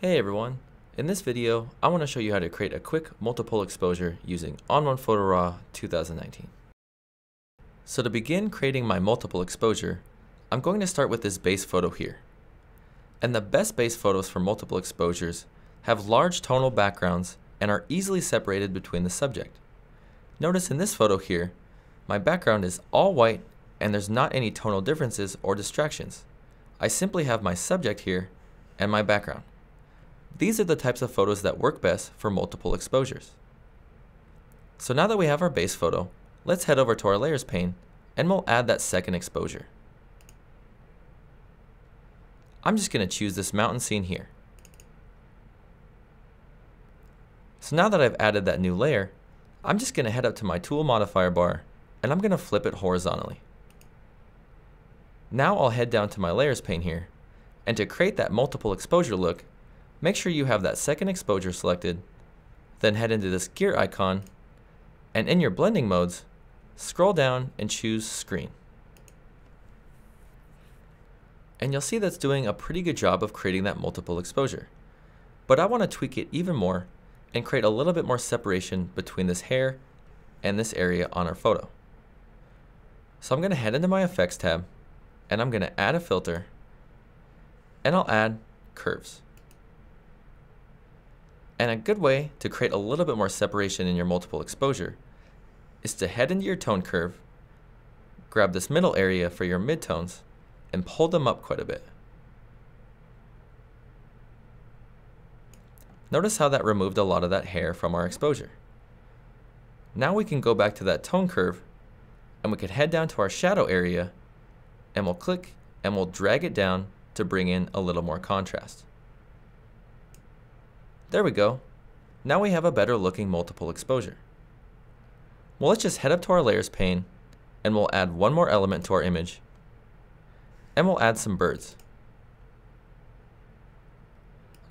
Hey everyone, in this video I want to show you how to create a quick multiple exposure using ON1 Photo RAW 2019. So to begin creating my multiple exposure, I'm going to start with this base photo here. And the best base photos for multiple exposures have large tonal backgrounds and are easily separated between the subject. Notice in this photo here, my background is all white and there's not any tonal differences or distractions. I simply have my subject here and my background. These are the types of photos that work best for multiple exposures. So now that we have our base photo, let's head over to our layers pane and we'll add that second exposure. I'm just going to choose this mountain scene here. So now that I've added that new layer, I'm just going to head up to my tool modifier bar and I'm going to flip it horizontally. Now I'll head down to my layers pane here, and to create that multiple exposure look, make sure you have that second exposure selected, then head into this gear icon, and in your blending modes, scroll down and choose Screen. And you'll see that's doing a pretty good job of creating that multiple exposure. But I want to tweak it even more and create a little bit more separation between this hair and this area on our photo. So I'm going to head into my Effects tab, and I'm going to add a filter, and I'll add Curves. And a good way to create a little bit more separation in your multiple exposure is to head into your tone curve, grab this middle area for your midtones, and pull them up quite a bit. Notice how that removed a lot of that hair from our exposure. Now we can go back to that tone curve and we can head down to our shadow area and we'll click and we'll drag it down to bring in a little more contrast. There we go. Now we have a better looking multiple exposure. Well, let's just head up to our layers pane and we'll add one more element to our image and we'll add some birds.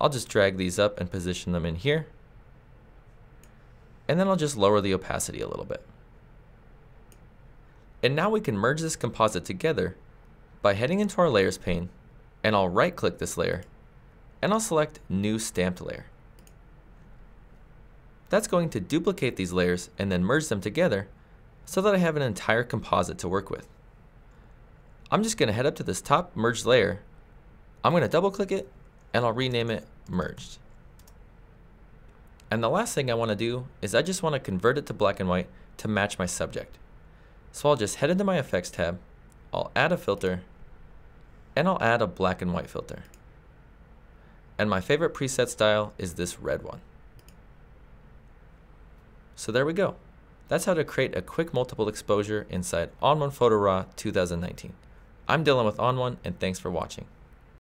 I'll just drag these up and position them in here. And then I'll just lower the opacity a little bit. And now we can merge this composite together by heading into our layers pane and I'll right click this layer and I'll select New Stamped Layer. That's going to duplicate these layers and then merge them together so that I have an entire composite to work with. I'm just going to head up to this top merged layer. I'm going to double click it and I'll rename it Merged. And the last thing I want to do is I just want to convert it to black and white to match my subject. So I'll just head into my Effects tab, I'll add a filter, and I'll add a black and white filter. And my favorite preset style is this red one. So there we go. That's how to create a quick multiple exposure inside ON1 Photo RAW 2019. I'm Dylan with ON1 and thanks for watching.